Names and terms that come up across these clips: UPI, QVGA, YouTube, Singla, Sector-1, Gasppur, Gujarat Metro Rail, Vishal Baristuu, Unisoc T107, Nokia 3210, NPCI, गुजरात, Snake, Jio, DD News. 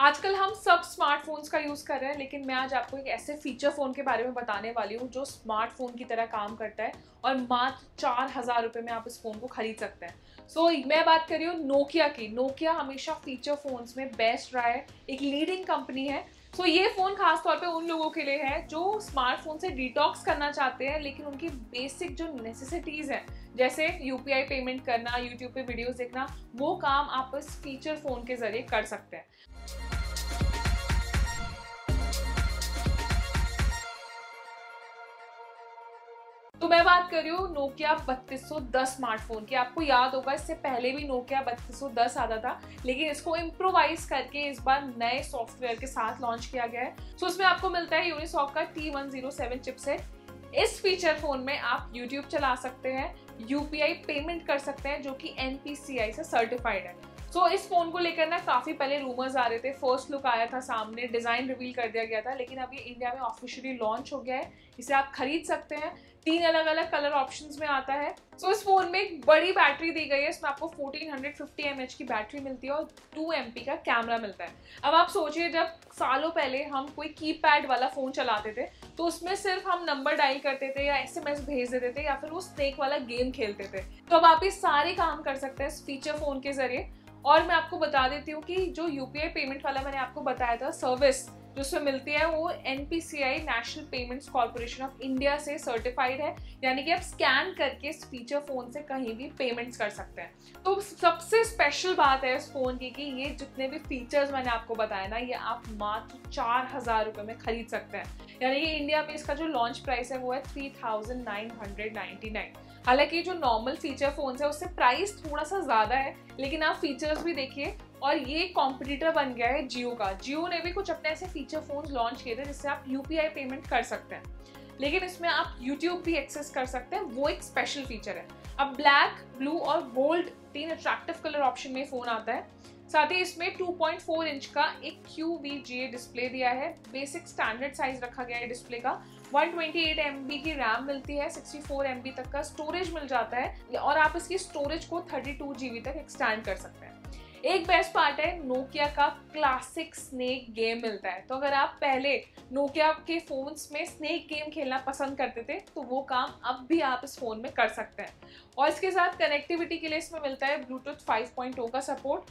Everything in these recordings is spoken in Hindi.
आजकल हम सब स्मार्टफोन्स का यूज़ कर रहे हैं, लेकिन मैं आज आपको एक ऐसे फीचर फ़ोन के बारे में बताने वाली हूँ जो स्मार्टफोन की तरह काम करता है और मात्र 4000 रुपये में आप इस फ़ोन को ख़रीद सकते हैं। सो मैं बात कर रही हूँ नोकिया की। नोकिया हमेशा फ़ीचर फ़ोन्स में बेस्ट रहा है, एक लीडिंग कंपनी है। सो ये फ़ोन खासतौर पे उन लोगों के लिए है जो स्मार्टफोन से डिटॉक्स करना चाहते हैं, लेकिन उनकी बेसिक जो नेसेसिटीज़ हैं जैसे UPI पेमेंट करना, YouTube पे वीडियोस देखना, वो काम आप इस फीचर फ़ोन के ज़रिए कर सकते हैं। तो मैं बात कर रही हूँ नोकिया 3210 स्मार्टफोन की। आपको याद होगा इससे पहले भी नोकिया 3210 आता था, लेकिन इसको इम्प्रोवाइज करके इस बार नए सॉफ्टवेयर के साथ लॉन्च किया गया है। सो इसमें आपको मिलता है यूनिसॉक का T107 चिपसेट। इस फीचर फ़ोन में आप YouTube चला सकते हैं, UPI पेमेंट कर सकते हैं जो कि NPCI से सर्टिफाइड है। सो इस फ़ोन को लेकर ना काफ़ी पहले रूमर्स आ रहे थे, फर्स्ट लुक आया था सामने, डिज़ाइन रिवील कर दिया गया था, लेकिन अब ये इंडिया में ऑफिशियली लॉन्च हो गया है। इसे आप खरीद सकते हैं, 3 अलग अलग कलर ऑप्शंस में आता है। सो इस फ़ोन में एक बड़ी बैटरी दी गई है, इसमें आपको 1450 mAh की बैटरी मिलती है और 2 MP का कैमरा मिलता है। अब आप सोचिए, जब सालों पहले हम कोई कीपैड वाला फ़ोन चलाते थे तो उसमें सिर्फ हम नंबर डायल करते थे या SMS भेज देते थे या फिर वो स्नेक वाला गेम खेलते थे। तो अब आप ये सारे काम कर सकते हैं इस फीचर फ़ोन के ज़रिए। और मैं आपको बता देती हूँ कि जो UPI पेमेंट वाला मैंने आपको बताया था सर्विस जो उसमें मिलती है, वो NPCI national payments corporation of India से सर्टिफाइड है, यानी कि आप स्कैन करके इस फीचर फ़ोन से कहीं भी पेमेंट्स कर सकते हैं। तो सबसे स्पेशल बात है इस फ़ोन की कि ये जितने भी फीचर्स मैंने आपको बताया ना, ये आप मात्र 4000 रुपये में ख़रीद सकते हैं, यानी कि इंडिया में इसका जो लॉन्च प्राइस है वो है 3999। हालाँकि जो नॉर्मल फीचर फ़ोन है उससे प्राइस थोड़ा सा ज़्यादा है, लेकिन आप फीचर्स भी देखिए। और ये कॉम्पिटिटर बन गया है जियो का। जियो ने भी कुछ अपने ऐसे फीचर फ़ोन्स लॉन्च किए थे जिससे आप UPI पेमेंट कर सकते हैं, लेकिन इसमें आप YouTube भी एक्सेस कर सकते हैं, वो एक स्पेशल फीचर है। अब ब्लैक, ब्लू और गोल्ड 3 अट्रैक्टिव कलर ऑप्शन में फ़ोन आता है। साथ ही इसमें 2.4 इंच का एक QVGA डिस्प्ले दिया है, बेसिक स्टैंडर्ड साइज़ रखा गया है डिस्प्ले का। 128 MB की रैम मिलती है, 64 MB तक का स्टोरेज मिल जाता है और आप इसकी स्टोरेज को 32 GB तक एक्सटैंड कर सकते हैं। एक बेस्ट पार्ट है नोकिया का क्लासिक स्नेक गेम मिलता है। तो अगर आप पहले नोकिया के फ़ोन्स में स्नेक गेम खेलना पसंद करते थे तो वो काम अब भी आप इस फ़ोन में कर सकते हैं। और इसके साथ कनेक्टिविटी के लिए इसमें मिलता है ब्लूटूथ 5.0 का सपोर्ट,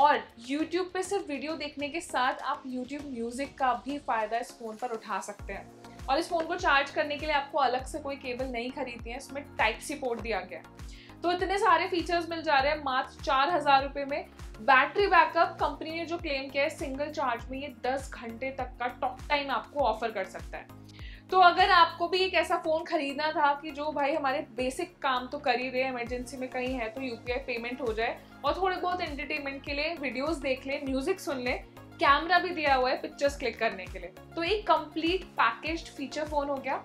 और YouTube पे सिर्फ वीडियो देखने के साथ आप YouTube म्यूज़िक का भी फ़ायदा इस फ़ोन पर उठा सकते हैं। और इस फ़ोन को चार्ज करने के लिए आपको अलग से कोई केबल नहीं खरीदनी है, इसमें Type-C पोर्ट दिया गया है। तो इतने सारे फीचर्स मिल जा रहे हैं मात्र 4000 रुपये में। बैटरी बैकअप कंपनी ने जो क्लेम किया है, सिंगल चार्ज में ये 10 घंटे तक का टॉक टाइम आपको ऑफर कर सकता है। तो अगर आपको भी एक ऐसा फ़ोन खरीदना था कि जो भाई हमारे बेसिक काम तो कर ही रहे, इमरजेंसी में कहीं है तो UPI पेमेंट हो जाए और थोड़े बहुत एंटरटेनमेंट के लिए वीडियोस देख ले, म्यूज़िक सुन ले, कैमरा भी दिया हुआ है पिक्चर्स क्लिक करने के लिए, तो एक कंप्लीट पैकेज्ड फीचर फ़ोन हो गया।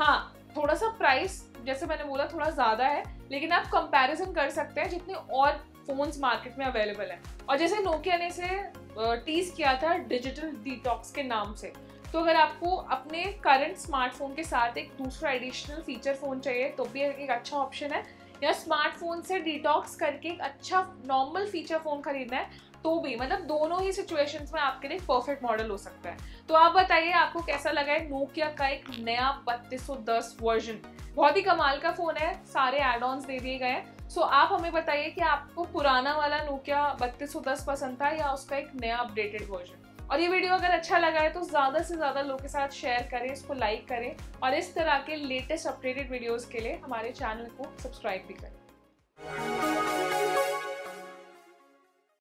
हाँ, थोड़ा सा प्राइस जैसे मैंने बोला थोड़ा ज़्यादा है, लेकिन आप कंपैरिजन कर सकते हैं जितने और फ़ोन्स मार्केट में अवेलेबल हैं। और जैसे नोकिया ने इसे टीज़ किया था डिजिटल डिटॉक्स के नाम से, तो अगर आपको अपने करंट स्मार्टफोन के साथ एक दूसरा एडिशनल फीचर फ़ोन चाहिए तो भी एक अच्छा ऑप्शन है, या स्मार्टफोन से डिटॉक्स करके एक अच्छा नॉर्मल फीचर फ़ोन खरीदना है तो भी, मतलब दोनों ही सिचुएशंस में आपके लिए परफेक्ट मॉडल हो सकता है। तो आप बताइए आपको कैसा लगा है नोकिया का एक नया 3210 वर्जन। बहुत ही कमाल का फ़ोन है, सारे एड ऑन्स दे दिए गए हैं। सो आप हमें बताइए कि आपको पुराना वाला नोकिया 3210 पसंद था या उसका एक नया अपडेटेड वर्जन। और ये वीडियो अगर अच्छा लगा है तो ज़्यादा से ज़्यादा लोगों के साथ शेयर करें, इसको लाइक करें और इस तरह के लेटेस्ट अपडेटेड वीडियोज़ के लिए हमारे चैनल को सब्सक्राइब भी करें।